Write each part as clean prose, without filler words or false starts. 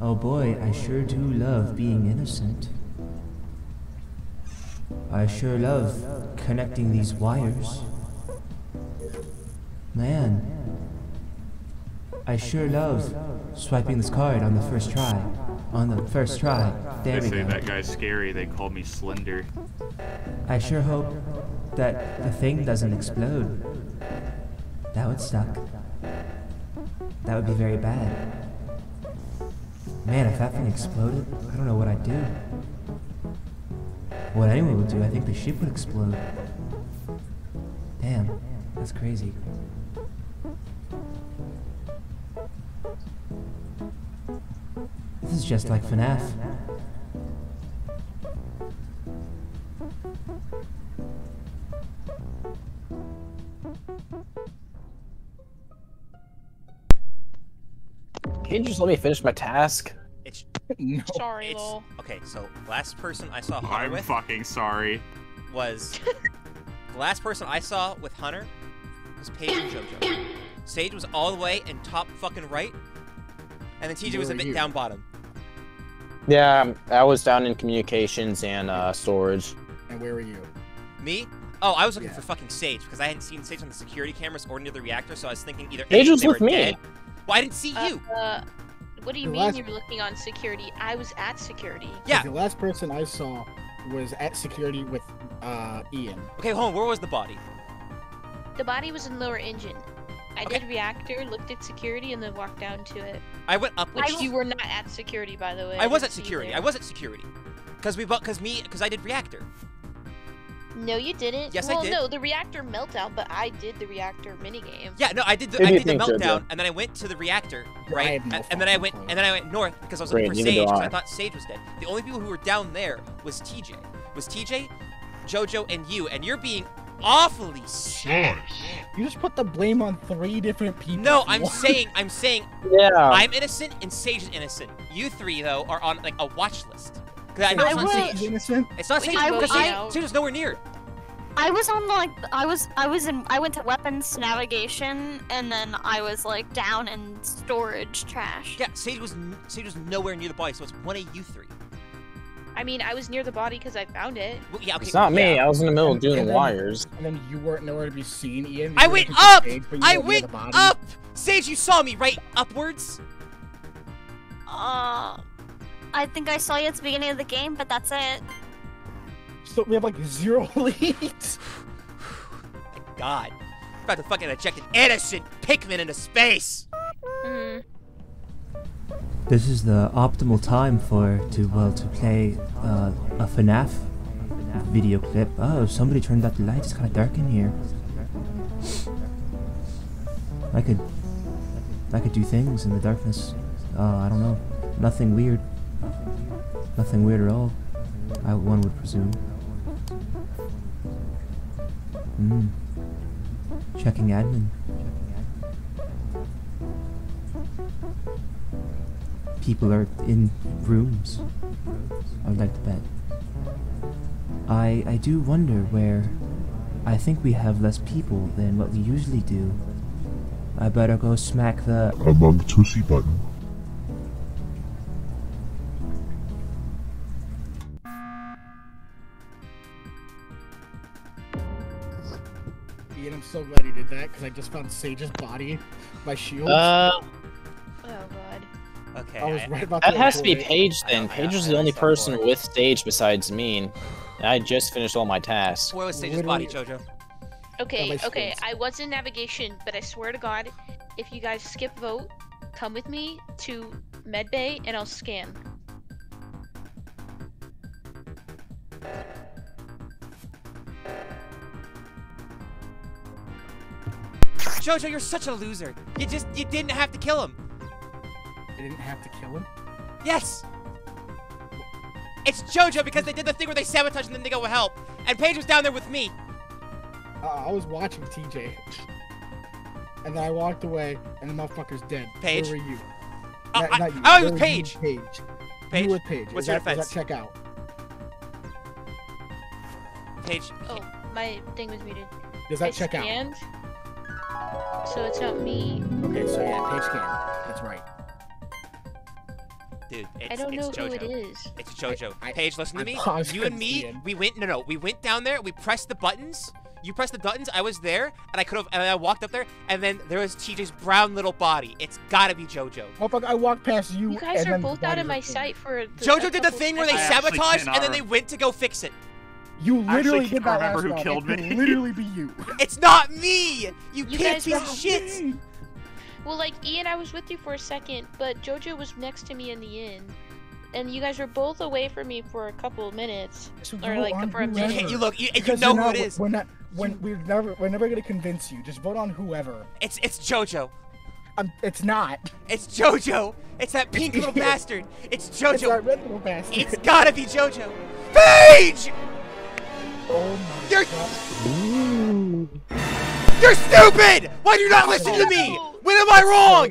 Oh boy, I sure do love being innocent. I sure love connecting these wires. Man. I sure love swiping this card on the first try. On the first try. There we go. They say that guy's scary. They called me Slender. I sure hope that the thing doesn't explode. That would suck. That would be very bad. Man, if that thing exploded, I don't know what I'd do. What anyone would do, I think the ship would explode. Damn, that's crazy. This is just like FNAF. Can you just let me finish my task? It's no, sorry, it's, lol. Okay, so last person I saw Hunter with. I'm fucking sorry. Was the last person I saw with Hunter was Paige and JoJo. Sage was all the way in top fucking right, and then TJ was a bit down bottom. Yeah, I was down in communications and storage. And where were you? Me? Oh, I was looking for fucking Sage because I hadn't seen Sage on the security cameras or near the reactor, so I was thinking either Sage was with me. Dead. Well, I didn't see you. What do you mean you were looking on security? I was at security. Yeah. The last person I saw was at security with Ian. Okay, hold on. Where was the body? The body was in lower engine. I did reactor, looked at security, and then walked down to it. I went up. You were not at security, by the way. I was at security. I was at security. Because I did reactor. No, you didn't. Yes, I did. Well, no, the reactor meltdown, but I did the reactor minigame. Yeah, no, I did the meltdown, and then I went to the reactor, right? And then I went north because I was looking for Sage because I thought Sage was dead. The only people who were down there was TJ, JoJo, and you, and you're being awfully sick. You just put the blame on 3 different people. No, I'm saying I'm innocent and Sage is innocent. You 3 though are on like a watch list. Because I know it's not Sage. Innocent. It's not Sage because Sage is nowhere near. I was on like I went to weapons navigation and then I was like down in storage trash. Yeah, Sage was nowhere near the body, so it's one of you 3. I mean, I was near the body because I found it. Well, yeah, okay. It's not me. I was in the middle doing wires. And then you weren't nowhere to be seen, Ian. I went up! I went up! Sage, you saw me, right? Upwards? I think I saw you at the beginning of the game, but that's it. So we have like 0 leads. Thank God. I'm about to fucking eject an innocent Pikmin into space. This is the optimal time to play a FNAF video clip. Oh, somebody turned out the light. It's kind of dark in here. I could do things in the darkness. I don't know. Nothing weird. Nothing weird at all. One would presume. Checking admin. People are in rooms, I would like to bet. I do wonder where... I think we have less people than what we usually do. I better go smack the... Among Tussie button. Ian, I'm so glad you did that, because I just found Sage's body by shield. Oh god. Okay, that has to be Paige then. Paige was the only person with Sage besides me. And I just finished all my tasks. Where was Sage's body, JoJo? Okay, I was in navigation, but I swear to God, if you guys skip vote, come with me to medbay and I'll scan. JoJo, you're such a loser. You didn't have to kill him. They didn't have to kill him? Yes! It's JoJo because they did the thing where they sabotage and then they go help. And Paige was down there with me. I was watching TJ. and then I walked away, and the motherfucker's dead. Paige? Where were you? Not you. Oh, it was Paige. Paige? You were Paige. What's your defense? Check out. Paige. Oh, my thing was muted. Does that check out? So it's not me. Okay, so yeah, Paige scammed. That's right. Dude, it's, I don't know who it is. It's JoJo. Paige, listen to me. You and me, we went. No, we went down there. We pressed the buttons. You pressed the buttons. I was there, and I could have. And I walked up there, and then there was TJ's brown little body. It's gotta be JoJo. Oh fuck! I walked past you. You guys are both out of my sight for. JoJo did the thing where they sabotaged, and then they went to go fix it. You literally did not remember who killed me. It could literally be you. It's not me. You can't be shit. Well, like, Ian, I was with you for a second, but JoJo was next to me in the end. And you guys were both away from me for a couple of minutes. So or, like, for a minute. Hey, you look, you know who it is. We're never going to convince you. Just vote on whoever. It's JoJo. It's not. It's JoJo. It's that pink little bastard. It's JoJo. It's that red little bastard. It's gotta be JoJo. Paige! Oh, my God. You're stupid! Why do you not listen to me? When am I wrong?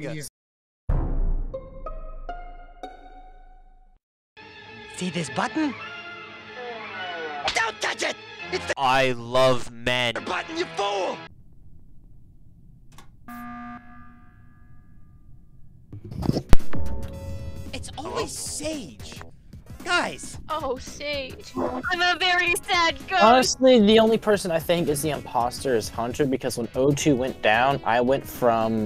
See this button? Don't touch it! It's the I love men. The button, you fool! It's always Sage. Guys! Oh, Sage. I'm a very sad ghost. Honestly, the only person I think is the imposter is Hunter, because when O2 went down, I went from,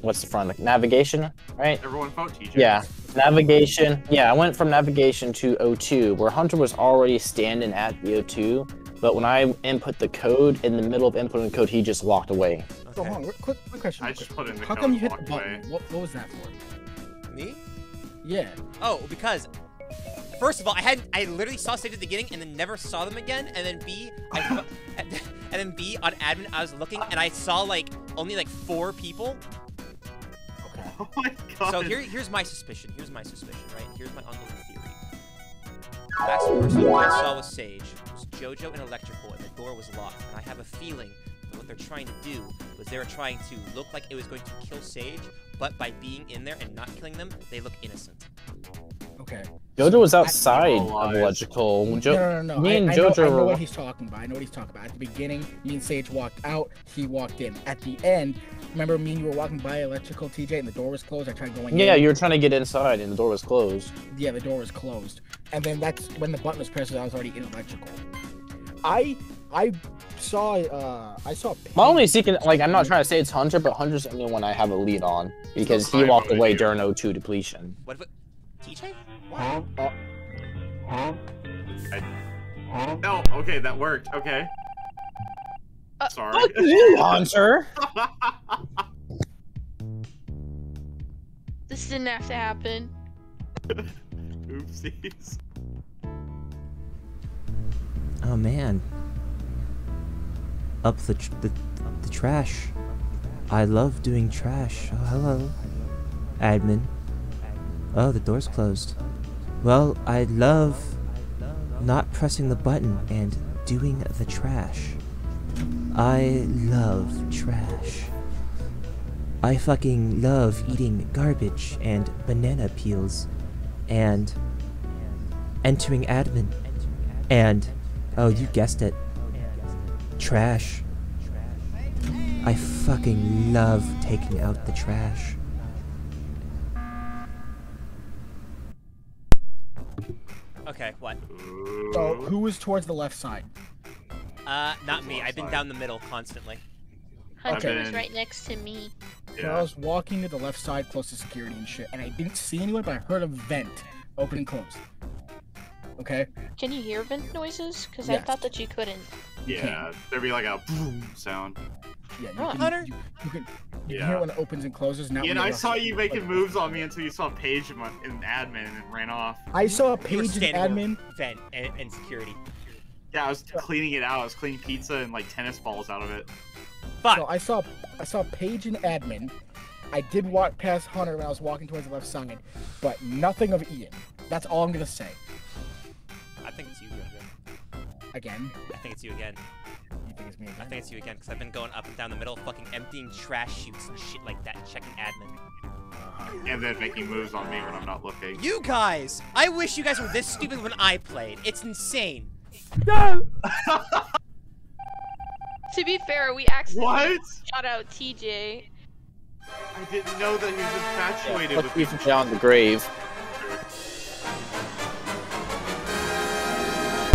what's the front? Like, navigation, right? Everyone vote TJ. Yeah, navigation. Yeah, I went from navigation to O2, where Hunter was already standing at the O2, but when I input the code, in the middle of inputting the code, he just walked away. Okay. So, hold on, quick question. I just put in the code. How come you hit the button? What was that for? Me? Yeah. Oh, because... First of all, I literally saw Sage at the beginning and then never saw them again, and then B, and then B on admin I was looking and I saw like only like 4 people. Okay. Oh my God. So here's my suspicion. Here's my suspicion, right? Here's my uncle theory. The last person I saw was Sage. It was JoJo and Electrical, and the door was locked. And I have a feeling that what they're trying to do was they were trying to look like it was going to kill Sage, but by being in there and not killing them, they look innocent. Okay. JoJo was outside of Electrical. No. Me and JoJo were... I know what he's talking about. I know what he's talking about. At the beginning, me and Sage walked out. He walked in. At the end, remember me and you were walking by Electrical, TJ, and the door was closed. I tried going in. Yeah, you were trying to get inside, and the door was closed. Yeah, the door was closed. And then that's when the button was pressed, and I was already in Electrical. I saw Paige. My only secret, like, I'm not trying to say it's Hunter, but Hunter's the only one I have a lead on, because he walked away during O2 depletion. What if it... TJ? Wow. No, okay, that worked. Okay. Sorry. Fuck you, Hunter! This didn't have to happen. Oopsies. Oh man. Up the trash. I love doing trash. Oh, hello, admin. Oh, the door's closed. Well, I love not pressing the button and doing the trash. I love trash. I fucking love eating garbage and banana peels and entering admin and, oh, you guessed it, trash. I fucking love taking out the trash. Okay, what? So, who was towards the left side? Not me. I've been down the middle constantly. Hunter was right next to me. Yeah. I was walking to the left side close to security and shit, and I didn't see anyone, but I heard a vent open and close. Okay? Can you hear vent noises? Because I thought that you couldn't. Yeah, there'd be like a boom sound. Yeah, you can hear when it opens and closes. Now, I saw you making moves on me until you saw Paige in admin and ran off. I saw Paige in admin, vent, and security. Yeah, I was cleaning it out. I was cleaning pizza and like tennis balls out of it. Fuck. So I saw Paige in admin. I did walk past Hunter when I was walking towards the left side, but nothing of Ian. That's all I'm gonna say. I think it's you again. I think it's you again. I think it's me again. I think it's you again, because I've been going up and down the middle, fucking emptying trash chutes and shit like that, checking admin. And then making moves on me when I'm not looking. You guys! I wish you guys were this stupid when I played. It's insane. No! To be fair, we accidentally shot out TJ. I didn't know that he was infatuated with me. Let's down the grave.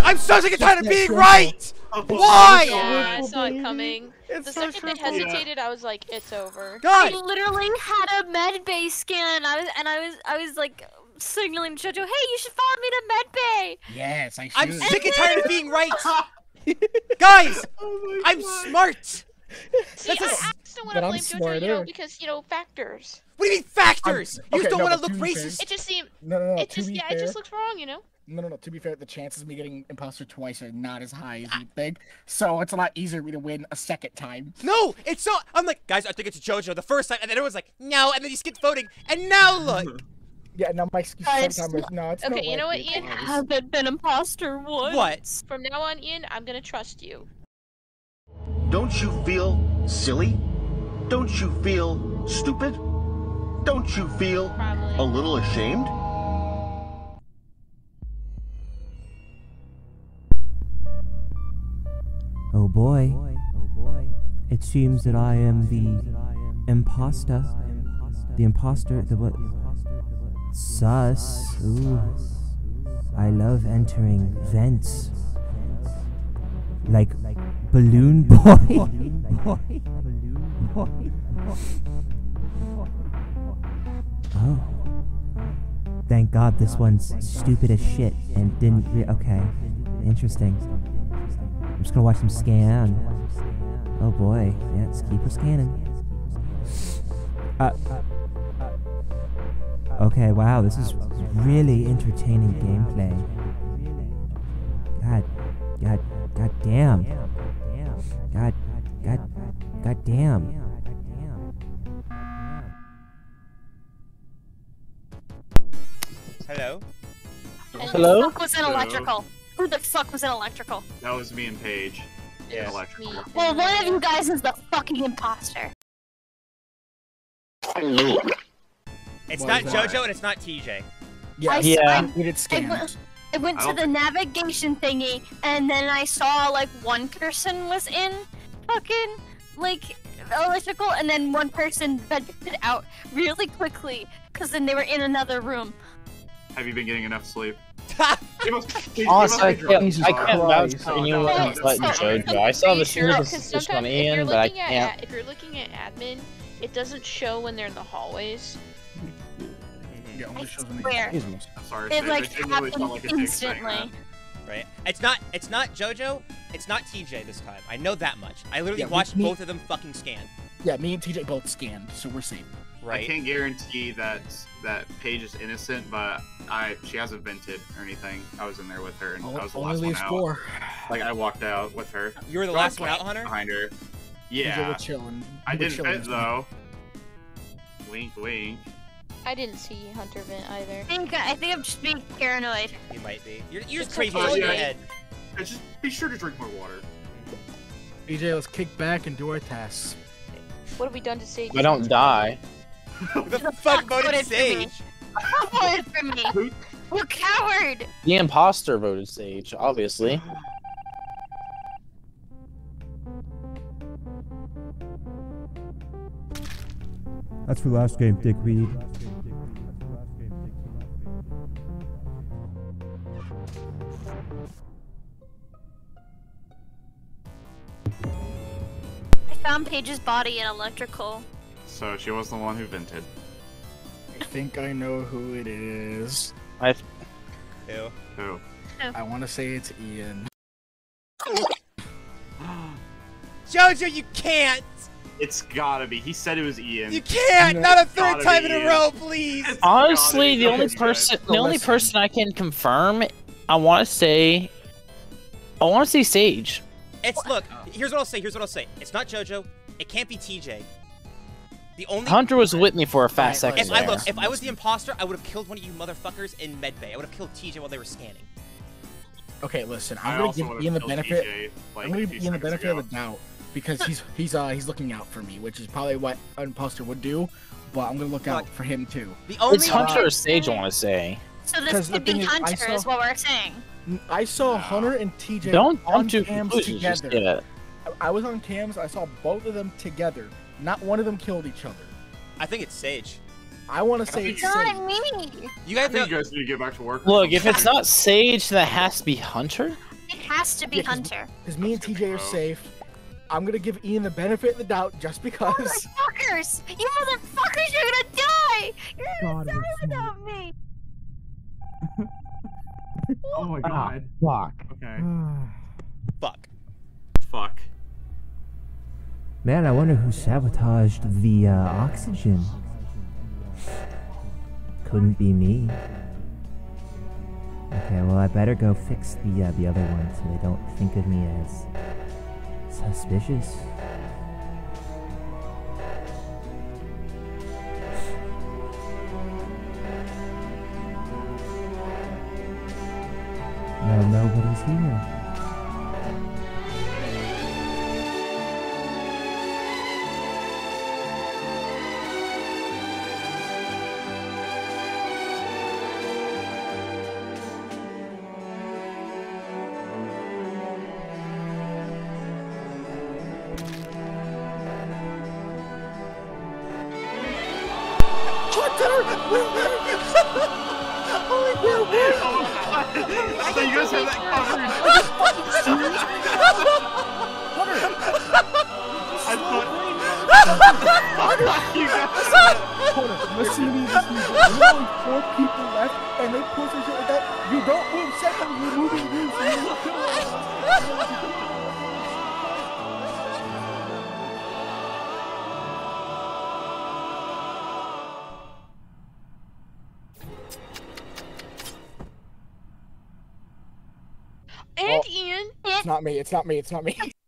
I'm so sick and tired of being right! Why? Yeah, I saw it coming. The second they hesitated, I was like, it's over. God. I literally had a med bay scan. I was like signaling Jojo, hey, you should follow me to med bay. Yes, I should. I'm sick and tired of being right. Guys, oh I'm smart. See, I still want to blame Jojo, you know, because, you know, factors. What do you mean factors? Okay, you don't want to look racist. Fair. It just seemed. No. It just looks wrong, you know. No. To be fair, the chances of me getting imposter twice are not as high as you think, so it's a lot easier for me to win a second time. No, it's not. I'm like, guys, I think it's Jojo the first time, and then everyone's like, no, and then you skipped voting, and now look. Yeah, no, my excuse sometimes no, it's okay, not you know what, Ian? I haven't been imposter once. What? From now on, Ian, I'm gonna trust you. Don't you feel silly? Don't you feel stupid? Don't you feel a little ashamed? Oh boy. It seems that I am the imposter. The imposter, the what? Sus. Ooh. I love entering vents. Like Balloon Boy. Oh. Thank God this one's stupid as shit and didn't okay. Interesting. I'm just gonna watch them scan. Oh boy, yeah, let's keep her scanning. Okay, wow, this is really entertaining gameplay. God damn. God damn. Hello? Hello? Who the fuck was in electrical? Who the fuck was in electrical? That was me and Paige. Yeah. Electrical. Well, one of you guys is the fucking imposter. It's not Jojo and it's not TJ. Yeah. We did scams. It went to the navigation thingy, and then I saw like one person was in fucking like electrical, and then one person ventured out really quickly because then they were in another room. Have you been getting enough sleep? Honestly, I can't vouch for anyone that's letting Jojo. I saw the serious suspicion on Ian, but I can't. If you're looking at admin, it doesn't show when they're in the hallways. Yeah, only shows when they're in the hallways. I'm sorry, it like happens instantly. Right? It's not Jojo, it's not TJ this time. I know that much. I literally watched both of them fucking scan. Yeah, me and TJ both scanned, so we're safe. Right. I can't guarantee that Paige is innocent, but she hasn't vented or anything. I was in there with her, and I was the last one out. Like, I walked out with her. You were the last one out, Hunter? Behind her. Yeah. I didn't vent, though. Wink, wink. I didn't see Hunter vent either. I think I'm just being paranoid. You might be. You're just crazy in your head. Just be sure to drink more water. EJ, let's kick back and do our tasks. What have we done to Sage? I don't die. Who the fuck voted Sage? Who voted for me? What coward? The imposter voted Sage, obviously. That's for last game, dickweed. I found Paige's body in electrical. So she was the one who vented. I think I know who it is. Who? I want to say it's Ian. Jojo, you can't! It's gotta be. He said it was Ian. You can't! Not a third time in a row, please! Honestly, the only person I can confirm, I want to say Sage. Look, here's what I'll say. It's not Jojo. It can't be TJ. Hunter was with me for a fast second. If I was the imposter, I would have killed one of you motherfuckers in medbay. I would have killed TJ while they were scanning. Okay, listen, I'm gonna give Ian the benefit. TJ, like, I'm gonna give Ian the benefit of the doubt because he's looking out for me, which is probably what Unposter would do. But I'm gonna look out for him too. The only it's Hunter or Sage, I want to say. So this could be Hunter, is what we're saying. I saw Hunter and TJ on cams together. I was on cams. I saw both of them together. Not one of them killed each other. I think it's Sage. I want to say it's Sage. You guys need to get back to work. Look, if it's not Sage, then it has to be Hunter. It has to be Hunter. Because me and TJ are safe. I'm gonna give Ian the benefit of the doubt just because. Motherfuckers! You motherfuckers! You're gonna die! You're gonna die without me! Oh my god. Fuck. Okay. Fuck. Man, I wonder who sabotaged the oxygen. Couldn't be me. Okay, well I better go fix the other one so they don't think of me as suspicious. No, nobody's here. So you guys have that coverage. Listen to me. There's only 4 people left, and they push and shit like that. You don't move second, you're moving rooms. It's not me. It's not me. It's not me.